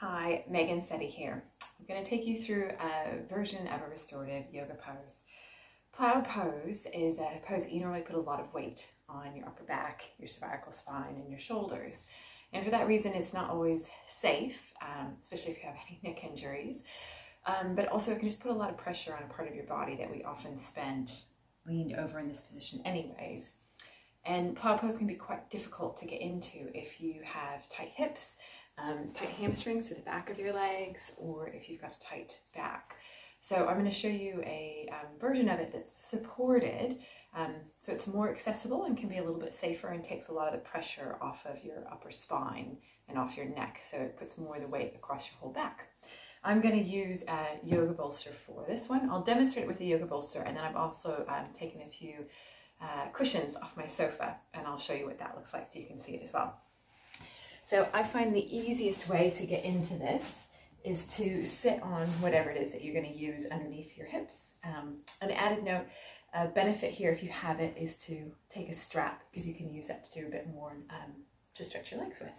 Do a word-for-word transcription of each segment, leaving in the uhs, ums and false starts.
Hi, Megan Setty here. I'm going to take you through a version of a restorative yoga pose. Plow pose is a pose that you normally put a lot of weight on your upper back, your cervical spine, and your shoulders. And for that reason, it's not always safe, um, especially if you have any neck injuries. Um, but also, it can just put a lot of pressure on a part of your body that we often spend leaned over in this position anyways. And plow pose can be quite difficult to get into if you have tight hips, um, tight hamstrings to the back of your legs, or if you've got a tight back. So I'm going to show you a um, version of it that's supported, um, so it's more accessible and can be a little bit safer and takes a lot of the pressure off of your upper spine and off your neck, so it puts more of the weight across your whole back. I'm going to use a yoga bolster for this one. I'll demonstrate it with a yoga bolster, and then I've also um, taken a few uh, cushions off my sofa, and I'll show you what that looks like so you can see it as well. So I find the easiest way to get into this is to sit on whatever it is that you're going to use underneath your hips. Um, an added note, a benefit here if you have it is to take a strap, because you can use that to do a bit more um, to stretch your legs with.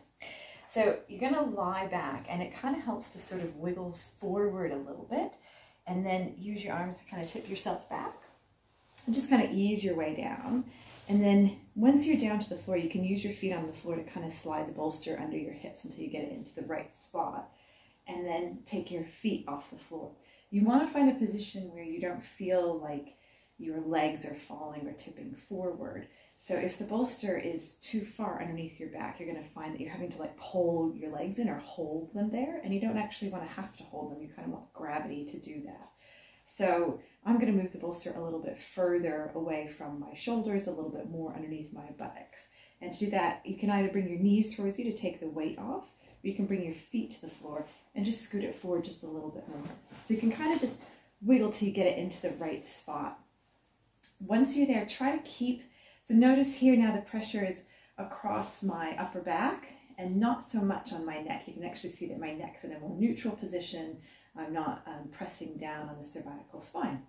So you're going to lie back, and it kind of helps to sort of wiggle forward a little bit, and then use your arms to kind of tip yourself back and just kind of ease your way down. And then once you're down to the floor, you can use your feet on the floor to kind of slide the bolster under your hips until you get it into the right spot, and then take your feet off the floor. You want to find a position where you don't feel like your legs are falling or tipping forward. So if the bolster is too far underneath your back, you're going to find that you're having to like pull your legs in or hold them there, and you don't actually want to have to hold them. You kind of want gravity to do that. So I'm going to move the bolster a little bit further away from my shoulders, a little bit more underneath my buttocks. And to do that, you can either bring your knees towards you to take the weight off, or you can bring your feet to the floor and just scoot it forward just a little bit more. So you can kind of just wiggle till you get it into the right spot. Once you're there, try to keep, so notice here now the pressure is across my upper back and not so much on my neck. You can actually see that my neck's in a more neutral position. I'm not um, pressing down on the cervical spine.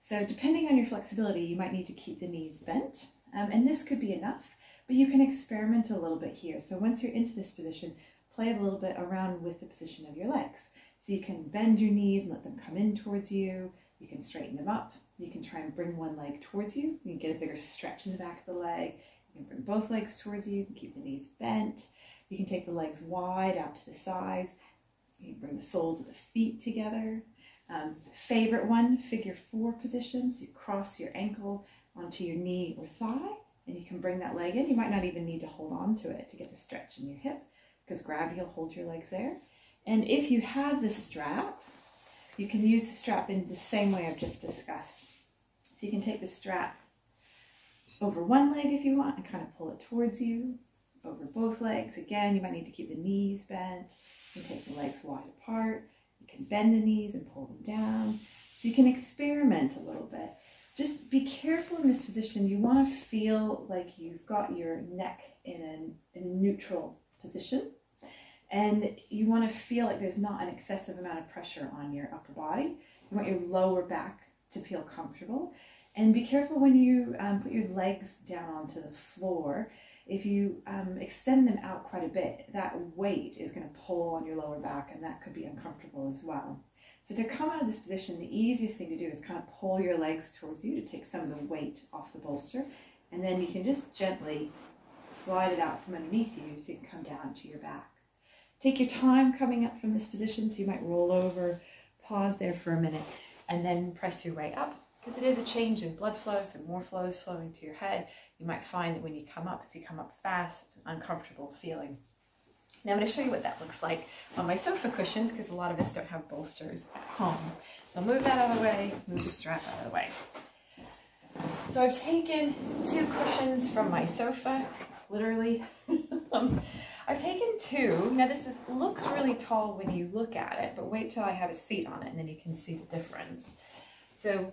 So depending on your flexibility, you might need to keep the knees bent, um, and this could be enough, but you can experiment a little bit here. So once you're into this position, play a little bit around with the position of your legs. So you can bend your knees and let them come in towards you. You can straighten them up. You can try and bring one leg towards you. You can get a bigger stretch in the back of the leg. You can bring both legs towards you. You can keep the knees bent. You can take the legs wide out to the sides. You can bring the soles of the feet together. Um, favorite one, figure four position. So you cross your ankle onto your knee or thigh, and you can bring that leg in. You might not even need to hold on to it to get the stretch in your hip, because gravity will hold your legs there. And if you have the strap, you can use the strap in the same way I've just discussed. So you can take the strap over one leg if you want and kind of pull it towards you, over both legs. Again, you might need to keep the knees bent. You can take the legs wide apart. You can bend the knees and pull them down. So you can experiment a little bit. Just be careful in this position. You want to feel like you've got your neck in a, in a neutral position, and you want to feel like there's not an excessive amount of pressure on your upper body. You want your lower back to feel comfortable, and be careful when you um, put your legs down onto the floor. If you um, extend them out quite a bit, that weight is going to pull on your lower back, and that could be uncomfortable as well. So to come out of this position, the easiest thing to do is kind of pull your legs towards you to take some of the weight off the bolster, and then you can just gently slide it out from underneath you so you can come down to your back. Take your time coming up from this position, so you might roll over, pause there for a minute, and then press your way up, because it is a change in blood flow, so more flow is flowing to your head. You might find that when you come up, if you come up fast, it's an uncomfortable feeling. Now I'm going to show you what that looks like on my sofa cushions, because a lot of us don't have bolsters at home. So I'll move that out of the way, move the strap out of the way. So I've taken two cushions from my sofa, literally. um, I've taken two. Now this is, looks really tall when you look at it, but wait till I have a seat on it and then you can see the difference. So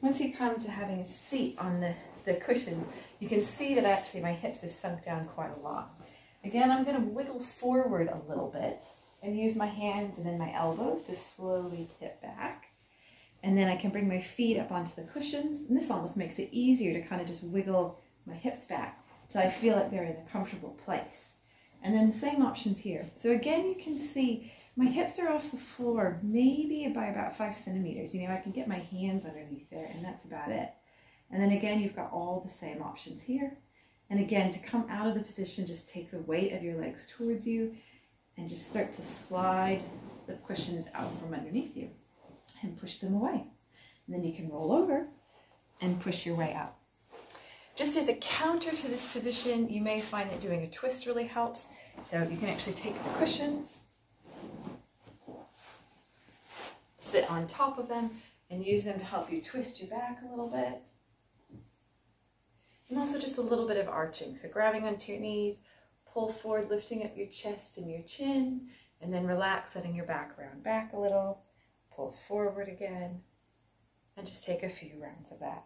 once you come to having a seat on the, the cushions, you can see that actually my hips have sunk down quite a lot. Again, I'm going to wiggle forward a little bit and use my hands and then my elbows to slowly tip back. And then I can bring my feet up onto the cushions, and this almost makes it easier to kind of just wiggle my hips back till I feel like they're in a comfortable place. And then same options here. So again, you can see My hips are off the floor, maybe by about five centimeters. You know, I can get my hands underneath there, and that's about it. And then again, you've got all the same options here. And again, to come out of the position, just take the weight of your legs towards you and just start to slide the cushions out from underneath you and push them away. And then you can roll over and push your way out. Just as a counter to this position, you may find that doing a twist really helps. So you can actually take the cushions, sit on top of them, and use them to help you twist your back a little bit. And also just a little bit of arching. So grabbing onto your knees, pull forward, lifting up your chest and your chin, and then relax, letting your back round back a little, pull forward again, and just take a few rounds of that.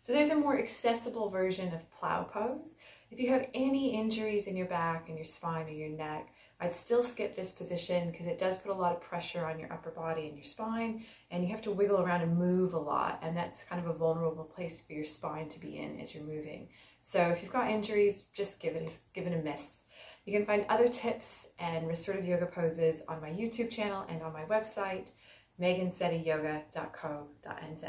So there's a more accessible version of plow pose. If you have any injuries in your back and your spine or your neck, I'd still skip this position because it does put a lot of pressure on your upper body and your spine, and you have to wiggle around and move a lot, and that's kind of a vulnerable place for your spine to be in as you're moving. So if you've got injuries, just give it a, give it a miss. You can find other tips and restorative yoga poses on my YouTube channel and on my website, megan setty yoga dot co dot n z.